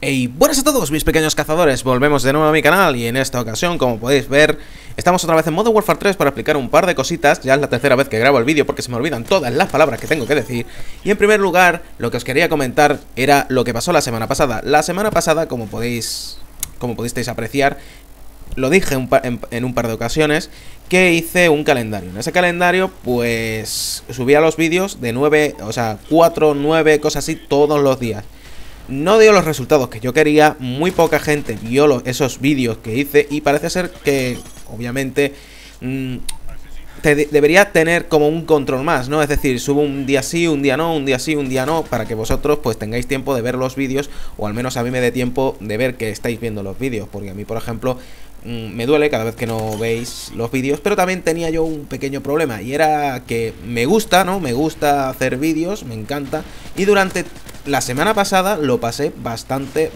Hey, buenas a todos mis pequeños cazadores, volvemos de nuevo a mi canal y en esta ocasión, como podéis ver, estamos otra vez en Modern Warfare 3 para explicar un par de cositas. Ya es la tercera vez que grabo el vídeo porque se me olvidan todas las palabras que tengo que decir. Y en primer lugar, lo que os quería comentar era lo que pasó la semana pasada. La semana pasada, como pudisteis apreciar, lo dije en un par de ocasiones, que hice un calendario. En ese calendario, pues, subía los vídeos de 4, 9, cosas así, todos los días. No dio los resultados que yo quería, muy poca gente vio esos vídeos que hice y parece ser que, obviamente, debería tener como un control más, ¿no? Es decir, subo un día sí, un día no, un día sí, un día no, para que vosotros pues tengáis tiempo de ver los vídeos, o al menos a mí me dé tiempo de ver que estáis viendo los vídeos, porque a mí, por ejemplo, me duele cada vez que no veis los vídeos. Pero también tenía yo un pequeño problema y era que me gusta, ¿no? Me gusta hacer vídeos, me encanta, y durante la semana pasada lo pasé bastante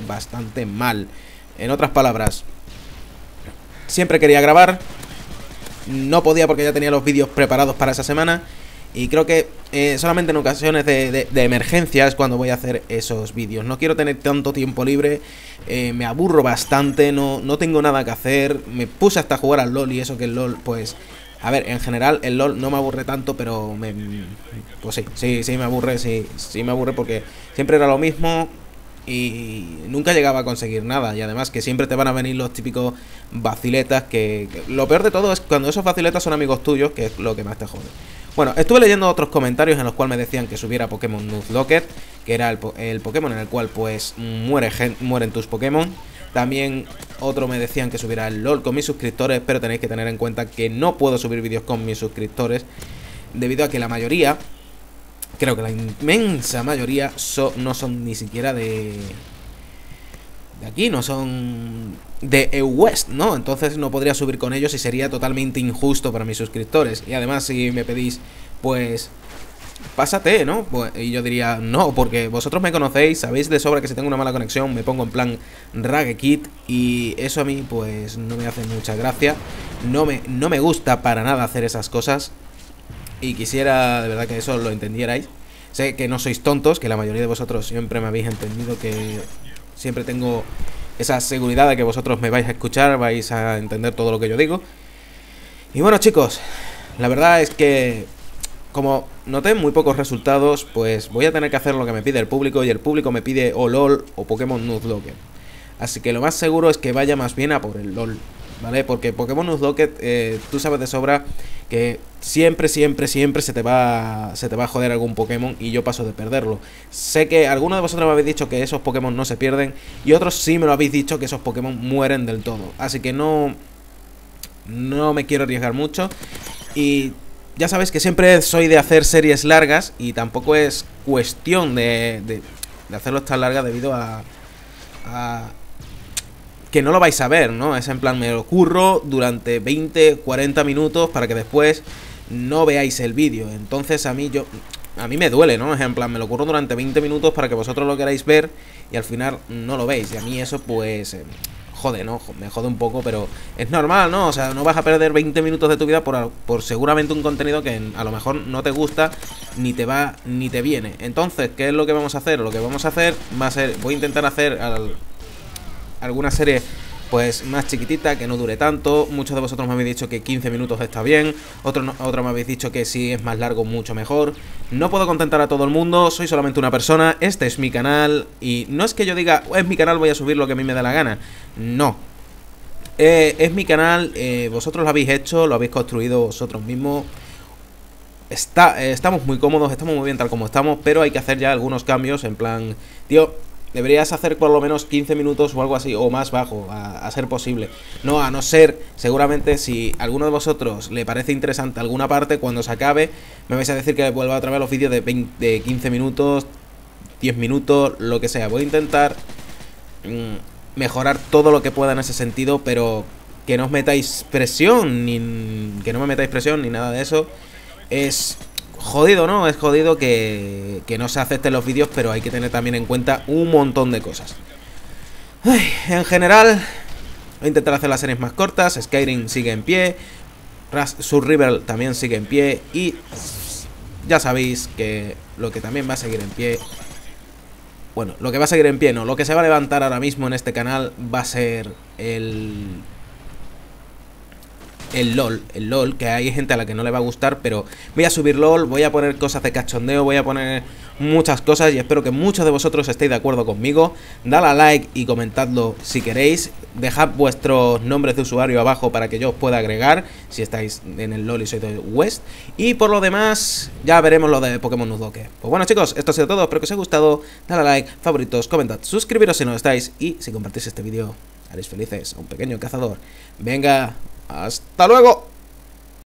mal. En otras palabras, siempre quería grabar, no podía porque ya tenía los vídeos preparados para esa semana. Y creo que solamente en ocasiones de emergencia es cuando voy a hacer esos vídeos. No quiero tener tanto tiempo libre, me aburro bastante, no tengo nada que hacer. Me puse hasta a jugar al LOL y eso que el LOL, pues... A ver, en general el LOL no me aburre tanto, pero pues sí me aburre, sí me aburre porque siempre era lo mismo y nunca llegaba a conseguir nada. Y además que siempre te van a venir los típicos vaciletas que lo peor de todo es cuando esos vaciletas son amigos tuyos, que es lo que más te jode. Bueno, estuve leyendo otros comentarios en los cuales me decían que subiera Pokémon Nuzlocke, que era el Pokémon en el cual pues mueren tus Pokémon. También otro me decían que subiera el LOL con mis suscriptores, pero tenéis que tener en cuenta que no puedo subir vídeos con mis suscriptores debido a que la mayoría, creo que la inmensa mayoría, no son ni siquiera de aquí, no son de EU West, ¿no? Entonces no podría subir con ellos y sería totalmente injusto para mis suscriptores. Y además si me pedís, pues... pásate, ¿no? Pues, y yo diría no, porque vosotros me conocéis, sabéis de sobra que si tengo una mala conexión me pongo en plan rage kit y eso a mí pues no me hace mucha gracia, no me gusta para nada hacer esas cosas y quisiera de verdad que eso lo entendierais. Sé que no sois tontos, que la mayoría de vosotros siempre me habéis entendido, que siempre tengo esa seguridad de que vosotros me vais a escuchar, vais a entender todo lo que yo digo. Y bueno chicos, la verdad es que como noté muy pocos resultados, pues voy a tener que hacer lo que me pide el público, y el público me pide o LOL o Pokémon Nuzlocke. Así que lo más seguro es que vaya más bien a por el LOL, ¿vale? Porque Pokémon Nuzlocke, tú sabes de sobra que siempre se te va a joder algún Pokémon y yo paso de perderlo. Sé que algunos de vosotros me habéis dicho que esos Pokémon no se pierden y otros sí me lo habéis dicho que esos Pokémon mueren del todo. Así que no me quiero arriesgar mucho y... ya sabéis que siempre soy de hacer series largas y tampoco es cuestión de hacerlo tan larga debido a que no lo vais a ver, ¿no? Es en plan, me lo curro durante 20, 40 minutos para que después no veáis el vídeo. Entonces a mí me duele, ¿no? Es en plan, me lo curro durante 20 minutos para que vosotros lo queráis ver y al final no lo veis. Y a mí eso pues... jode, ¿no? Me jode un poco, pero es normal, ¿no? O sea, no vas a perder 20 minutos de tu vida por seguramente un contenido que a lo mejor no te gusta, ni te va, ni te viene. Entonces, ¿qué es lo que vamos a hacer? Lo que vamos a hacer va a ser... voy a intentar hacer alguna serie pues más chiquitita, que no dure tanto. Muchos de vosotros me habéis dicho que 15 minutos está bien. Otro me habéis dicho que si es más largo mucho mejor. No puedo contentar a todo el mundo, soy solamente una persona. Este es mi canal y no es que yo diga, es mi canal, voy a subir lo que a mí me da la gana. No. Es mi canal, vosotros lo habéis hecho, lo habéis construido vosotros mismos. Estamos muy cómodos, estamos muy bien tal como estamos, pero hay que hacer ya algunos cambios en plan, tío... deberías hacer por lo menos 15 minutos o algo así, o más bajo, a ser posible. No, a no ser, seguramente, si a alguno de vosotros le parece interesante alguna parte, cuando se acabe, me vais a decir que vuelva otra vez los vídeos de 15 minutos, 10 minutos, lo que sea. Voy a intentar mejorar todo lo que pueda en ese sentido, pero que no os metáis presión, ni que no me metáis presión, ni nada de eso. Es... jodido, ¿no? Es jodido que no se acepten los vídeos, pero hay que tener también en cuenta un montón de cosas. Ay, en general, voy a intentar hacer las series más cortas. Skyrim sigue en pie, Survival también sigue en pie y ya sabéis que lo que también va a seguir en pie Bueno, lo que va a seguir en pie, no. Lo que se va a levantar ahora mismo en este canal va a ser el LOL, que hay gente a la que no le va a gustar, pero voy a subir LOL, voy a poner cosas de cachondeo, voy a poner muchas cosas y espero que muchos de vosotros estéis de acuerdo conmigo. Dale a like y comentadlo si queréis, dejad vuestros nombres de usuario abajo para que yo os pueda agregar si estáis en el LOL y sois de EU West, y por lo demás ya veremos lo de Pokémon Nuzlocke. Pues bueno chicos, esto ha sido todo, espero que os haya gustado, dale a like, favoritos, comentad, suscribiros si no lo estáis y si compartís este vídeo haréis felices a un pequeño cazador. Venga, ¡hasta luego!